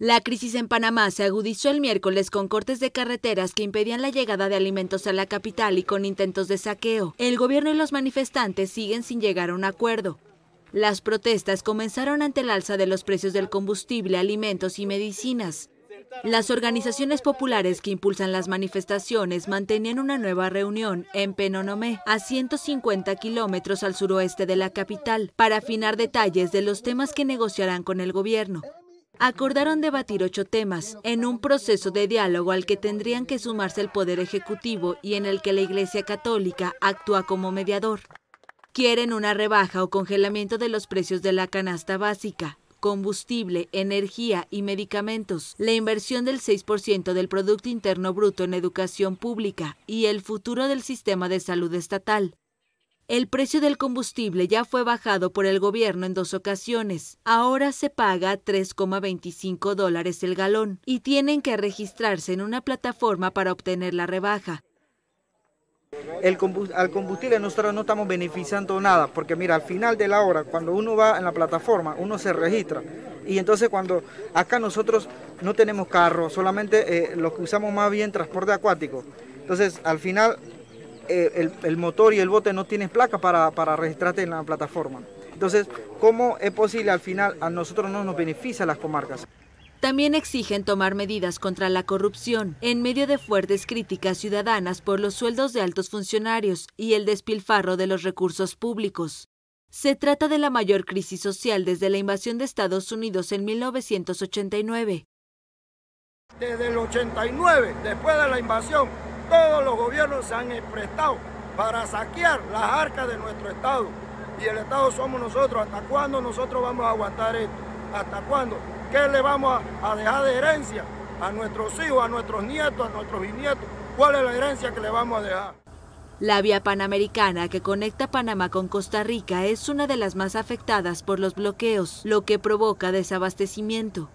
La crisis en Panamá se agudizó el miércoles con cortes de carreteras que impedían la llegada de alimentos a la capital y con intentos de saqueo. El gobierno y los manifestantes siguen sin llegar a un acuerdo. Las protestas comenzaron ante el alza de los precios del combustible, alimentos y medicinas. Las organizaciones populares que impulsan las manifestaciones mantenían una nueva reunión en Panamá, a 150 kilómetros al suroeste de la capital, para afinar detalles de los temas que negociarán con el gobierno. Acordaron debatir 8 temas en un proceso de diálogo al que tendrían que sumarse el Poder Ejecutivo y en el que la Iglesia Católica actúa como mediador. Quieren una rebaja o congelamiento de los precios de la canasta básica, combustible, energía y medicamentos, la inversión del 6% del Producto Interno Bruto en educación pública y el futuro del sistema de salud estatal. El precio del combustible ya fue bajado por el gobierno en 2 ocasiones. Ahora se paga $3,25 el galón y tienen que registrarse en una plataforma para obtener la rebaja. Al combustible nosotros no estamos beneficiando nada, porque mira, al final de la hora, cuando uno va en la plataforma, uno se registra. Y entonces cuando acá nosotros no tenemos carro, solamente los que usamos más bien transporte acuático. Entonces al final el motor y el bote no tienen placa para registrarte en la plataforma. Entonces, ¿cómo es posible? Al final a nosotros no nos beneficia las comarcas. También exigen tomar medidas contra la corrupción, en medio de fuertes críticas ciudadanas por los sueldos de altos funcionarios y el despilfarro de los recursos públicos. Se trata de la mayor crisis social desde la invasión de Estados Unidos en 1989. Desde el 89, después de la invasión, todos los gobiernos se han prestado para saquear las arcas de nuestro Estado. Y el Estado somos nosotros. ¿Hasta cuándo nosotros vamos a aguantar esto? ¿Hasta cuándo? ¿Qué le vamos a dejar de herencia a nuestros hijos, a nuestros nietos, a nuestros bisnietos? ¿Cuál es la herencia que le vamos a dejar? La vía panamericana que conecta Panamá con Costa Rica es una de las más afectadas por los bloqueos, lo que provoca desabastecimiento.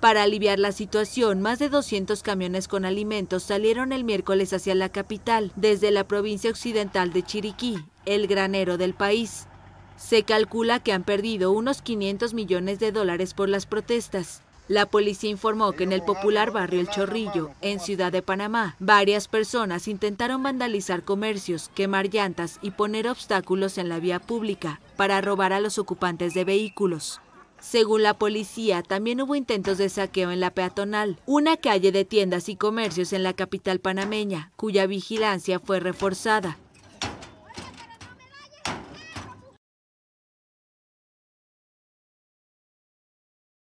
Para aliviar la situación, más de 200 camiones con alimentos salieron el miércoles hacia la capital, desde la provincia occidental de Chiriquí, el granero del país. Se calcula que han perdido unos $500 millones por las protestas. La policía informó que en el popular barrio El Chorrillo, en Ciudad de Panamá, varias personas intentaron vandalizar comercios, quemar llantas y poner obstáculos en la vía pública para robar a los ocupantes de vehículos. Según la policía, también hubo intentos de saqueo en la peatonal, una calle de tiendas y comercios en la capital panameña, cuya vigilancia fue reforzada.